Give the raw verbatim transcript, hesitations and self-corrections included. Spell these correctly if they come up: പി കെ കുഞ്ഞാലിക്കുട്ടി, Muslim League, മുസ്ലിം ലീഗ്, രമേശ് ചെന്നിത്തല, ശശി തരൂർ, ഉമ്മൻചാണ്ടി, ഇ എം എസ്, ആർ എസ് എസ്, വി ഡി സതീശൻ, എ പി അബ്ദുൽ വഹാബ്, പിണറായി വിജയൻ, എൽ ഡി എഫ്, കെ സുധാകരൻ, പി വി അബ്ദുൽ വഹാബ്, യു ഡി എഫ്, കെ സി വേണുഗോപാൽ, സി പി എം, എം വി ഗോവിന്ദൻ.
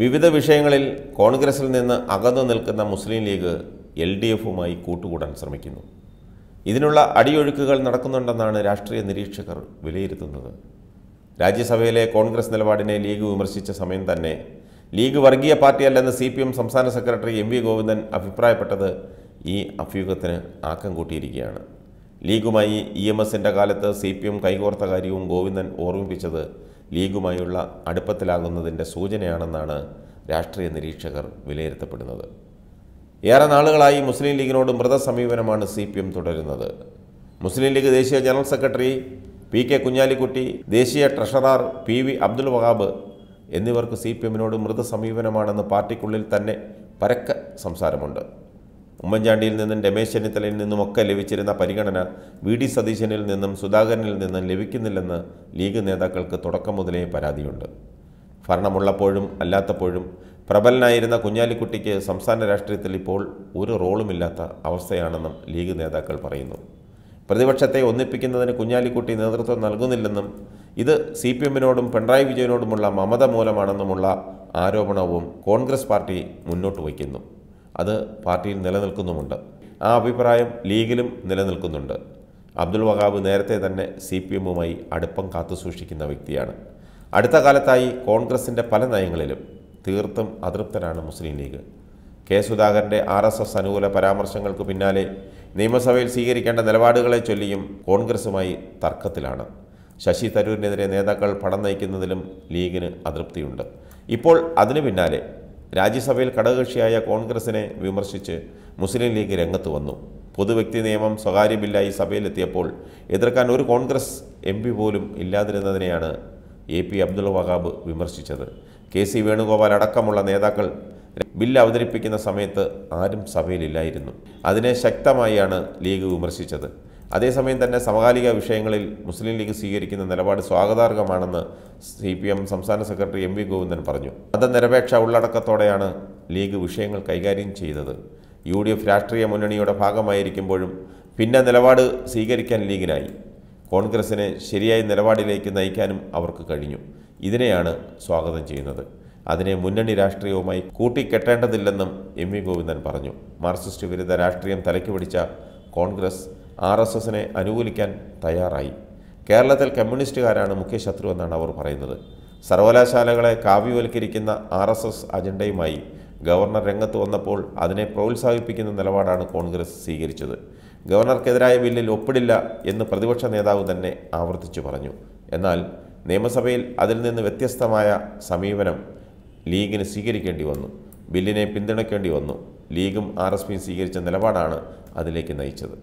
വിവിധ വിഷയങ്ങളിൽ കോൺഗ്രസിൽ നിന്ന് അകന്നു നിൽക്കുന്ന മുസ്ലിം ലീഗ് എൽ ഡി എഫുമായി കൂട്ടുകൂടാൻ ശ്രമിക്കുന്നു. ഇതിനുള്ള അടിയൊഴുക്കുകൾ നടക്കുന്നുണ്ടെന്നാണ് രാഷ്ട്രീയ നിരീക്ഷകർ വിലയിരുത്തുന്നത്. രാജ്യസഭയിലെ കോൺഗ്രസ് നിലപാടിനെ ലീഗ് വിമർശിച്ച സമയം തന്നെ ലീഗ് വർഗീയ പാർട്ടിയല്ലെന്ന് സി പി എം സംസ്ഥാന സെക്രട്ടറി എം വി ഗോവിന്ദൻ അഭിപ്രായപ്പെട്ടത് ഈ അഭ്യൂഹത്തിന് ആക്കം കൂട്ടിയിരിക്കുകയാണ്. ലീഗുമായി ഇ എം എസിൻ്റെ കാലത്ത് സി പി എം കൈകോർത്ത കാര്യവും ഗോവിന്ദൻ ഓർമ്മിപ്പിച്ചത് ലീഗുമായുള്ള അടുപ്പത്തിലാകുന്നതിൻ്റെ സൂചനയാണെന്നാണ് രാഷ്ട്രീയ നിരീക്ഷകർ വിലയിരുത്തപ്പെടുന്നത്. ഏറെ നാളുകളായി മുസ്ലിം ലീഗിനോട് മൃദസമീപനമാണ് സി പി എം തുടരുന്നത്. മുസ്ലിം ലീഗ് ദേശീയ general secretary പി കെ കുഞ്ഞാലിക്കുട്ടി, ദേശീയ treasurer പി വി അബ്ദുൽ വഹാബ് എന്നിവർക്ക് സി പി എമ്മിനോട് മൃദസമീപനമാണെന്ന് പാർട്ടിക്കുള്ളിൽ തന്നെ പരക്കെ സംസാരമുണ്ട്. ഉമ്മൻചാണ്ടിയിൽ നിന്നും രമേശ് ചെന്നിത്തലയിൽ നിന്നുമൊക്കെ ലഭിച്ചിരുന്ന പരിഗണന വി ഡി സതീശനിൽ നിന്നും സുധാകരനിൽ നിന്നും ലഭിക്കുന്നില്ലെന്ന് ലീഗ് നേതാക്കൾക്ക് തുടക്കം മുതലേ പരാതിയുണ്ട്. ഭരണമുള്ളപ്പോഴും അല്ലാത്തപ്പോഴും പ്രബലനായിരുന്ന കുഞ്ഞാലിക്കുട്ടിക്ക് സംസ്ഥാന രാഷ്ട്രീയത്തിൽ ഇപ്പോൾ ഒരു റോളുമില്ലാത്ത അവസ്ഥയാണെന്നും ലീഗ് നേതാക്കൾ പറയുന്നു. പ്രതിപക്ഷത്തെ ഒന്നിപ്പിക്കുന്നതിന് കുഞ്ഞാലിക്കുട്ടി നേതൃത്വം നൽകുന്നില്ലെന്നും ഇത് സി പി എമ്മിനോടും പിണറായി വിജയനോടുമുള്ള മമത മൂലമാണെന്നുമുള്ള ആരോപണവും കോൺഗ്രസ് പാർട്ടി മുന്നോട്ട് വയ്ക്കുന്നു. അത് പാർട്ടിയിൽ നിലനിൽക്കുന്നുമുണ്ട്. ആ അഭിപ്രായം ലീഗിലും നിലനിൽക്കുന്നുണ്ട്. അബ്ദുൽ വഹാബ് നേരത്തെ തന്നെ സി പി എമ്മുമായി അടുപ്പം കാത്തുസൂക്ഷിക്കുന്ന വ്യക്തിയാണ്. അടുത്ത കാലത്തായി കോൺഗ്രസിൻ്റെ പല നയങ്ങളിലും തീർത്തും അതൃപ്തരാണ് മുസ്ലിം ലീഗ്. കെ സുധാകരൻ്റെ ആർ എസ് എസ് അനുകൂല പരാമർശങ്ങൾക്ക് പിന്നാലെ നിയമസഭയിൽ സ്വീകരിക്കേണ്ട നിലപാടുകളെ ചൊല്ലിയും കോൺഗ്രസുമായി തർക്കത്തിലാണ്. ശശി തരൂരിനെതിരെ നേതാക്കൾ പടം നയിക്കുന്നതിലും ലീഗിന് അതൃപ്തിയുണ്ട്. ഇപ്പോൾ അതിനു പിന്നാലെ രാജ്യസഭയിൽ ഘടകകക്ഷിയായ കോൺഗ്രസിനെ വിമർശിച്ച് മുസ്ലിം ലീഗ് രംഗത്ത് വന്നു. പൊതുവ്യക്തി നിയമം സ്വകാര്യ ബില്ലായി സഭയിലെത്തിയപ്പോൾ എതിർക്കാൻ ഒരു കോൺഗ്രസ് എം പി പോലും ഇല്ലാതിരുന്നതിനെയാണ് എ പി അബ്ദുൽ വഹാബ് വിമർശിച്ചത്. കെ സി വേണുഗോപാൽ അടക്കമുള്ള നേതാക്കൾ ബില്ല് അവതരിപ്പിക്കുന്ന സമയത്ത് ആരും സഭയിലില്ലായിരുന്നു. അതിനെ ശക്തമായാണ് ലീഗ് വിമർശിച്ചത്. അതേസമയം തന്നെ സമകാലിക വിഷയങ്ങളിൽ മുസ്ലിം ലീഗ് സ്വീകരിക്കുന്ന നിലപാട് സ്വാഗതാർഹമാണെന്ന് സി പി എം സംസ്ഥാന സെക്രട്ടറി എം വി ഗോവിന്ദൻ പറഞ്ഞു. മതനിരപേക്ഷ ഉള്ളടക്കത്തോടെയാണ് ലീഗ് വിഷയങ്ങൾ കൈകാര്യം ചെയ്തത്. യു ഡി എഫ് രാഷ്ട്രീയ മുന്നണിയുടെ ഭാഗമായിരിക്കുമ്പോഴും ഭിന്ന നിലപാട് സ്വീകരിക്കാൻ ലീഗിനായി. കോൺഗ്രസിനെ ശരിയായ നിലപാടിലേക്ക് നയിക്കാനും അവർക്ക് കഴിഞ്ഞു. ഇതിനെയാണ് സ്വാഗതം ചെയ്യുന്നത്. അതിനെ മുന്നണി രാഷ്ട്രീയവുമായി കൂട്ടിക്കെട്ടേണ്ടതില്ലെന്നും എം വി ഗോവിന്ദൻ പറഞ്ഞു. മാർക്സിസ്റ്റ് വിരുദ്ധ രാഷ്ട്രീയം തലയ്ക്ക് പിടിച്ച കോൺഗ്രസ് ആർ എസ് എസിനെ അനുകൂലിക്കാൻ തയ്യാറായി. കേരളത്തിൽ കമ്മ്യൂണിസ്റ്റുകാരാണ് മുഖ്യ ശത്രു എന്നാണ് അവർ പറയുന്നത്. സർവകലാശാലകളെ കാവ്യവൽക്കരിക്കുന്ന ആർ എസ് എസ് അജണ്ടയുമായി ഗവർണർ രംഗത്ത് വന്നപ്പോൾ അതിനെ പ്രോത്സാഹിപ്പിക്കുന്ന നിലപാടാണ് കോൺഗ്രസ് സ്വീകരിച്ചത്. ഗവർണർക്കെതിരായ ബില്ലിൽ ഒപ്പിടില്ല എന്ന് പ്രതിപക്ഷ നേതാവ് തന്നെ ആവർത്തിച്ചു പറഞ്ഞു. എന്നാൽ നിയമസഭയിൽ അതിൽ നിന്ന് വ്യത്യസ്തമായ സമീപനം ലീഗിന് സ്വീകരിക്കേണ്ടി വന്നു. ബില്ലിനെ പിന്തുണയ്ക്കേണ്ടി വന്നു. ലീഗും ആർ എസ് പിയും സ്വീകരിച്ച നിലപാടാണ് അതിലേക്ക് നയിച്ചത്.